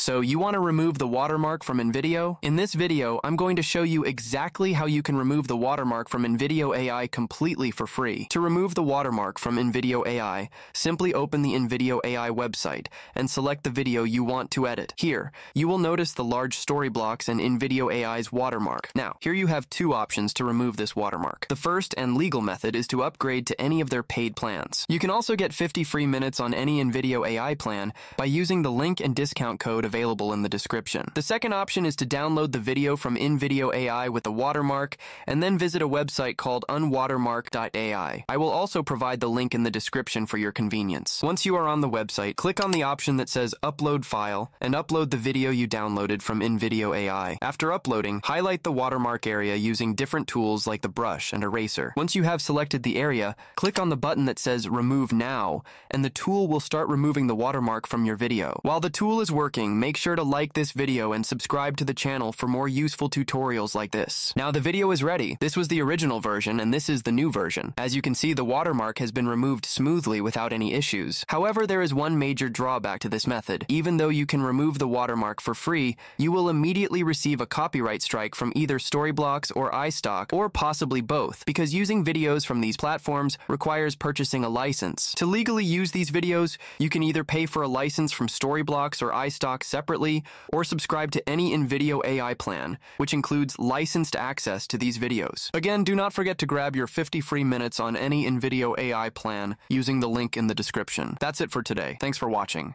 So you want to remove the watermark from InVideo? In this video, I'm going to show you exactly how you can remove the watermark from InVideo AI completely for free. To remove the watermark from InVideo AI, simply open the InVideo AI website and select the video you want to edit. Here, you will notice the large Storyblocks and InVideo AI's watermark. Now, here you have two options to remove this watermark. The first and legal method is to upgrade to any of their paid plans. You can also get 50 free minutes on any InVideo AI plan by using the link and discount code available in the description. The second option is to download the video from InVideo AI with a watermark and then visit a website called unwatermark.ai. I will also provide the link in the description for your convenience. Once you are on the website, click on the option that says Upload File and upload the video you downloaded from InVideo AI. After uploading, highlight the watermark area using different tools like the brush and eraser. Once you have selected the area, click on the button that says Remove Now and the tool will start removing the watermark from your video. While the tool is working, make sure to like this video and subscribe to the channel for more useful tutorials like this. Now the video is ready. This was the original version and this is the new version. As you can see, the watermark has been removed smoothly without any issues. However, there is one major drawback to this method. Even though you can remove the watermark for free, you will immediately receive a copyright strike from either Storyblocks or iStock, or possibly both, because using videos from these platforms requires purchasing a license. To legally use these videos, you can either pay for a license from Storyblocks or iStock separately, or subscribe to any InVideo AI plan, which includes licensed access to these videos. Again, do not forget to grab your 50 free minutes on any InVideo AI plan using the link in the description. That's it for today. Thanks for watching.